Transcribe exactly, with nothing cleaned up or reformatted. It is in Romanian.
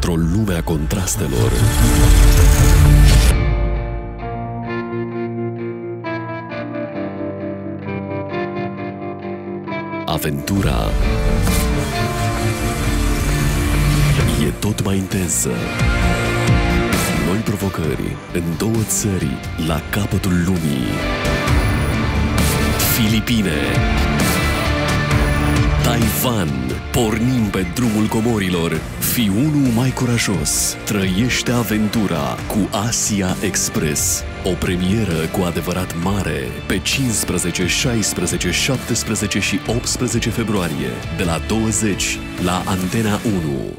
într-o lume a contrastelor. Aventura e tot mai intensă. Noi provocări în două țări la capătul lumii. Filipine, Taiwan, pornim pe drumul comorilor. Fii unul mai curajos. Trăiește aventura cu Asia Express. O premieră cu adevărat mare pe cincisprezece, șaisprezece, șaptesprezece și optsprezece februarie de la douăzeci la Antena unu.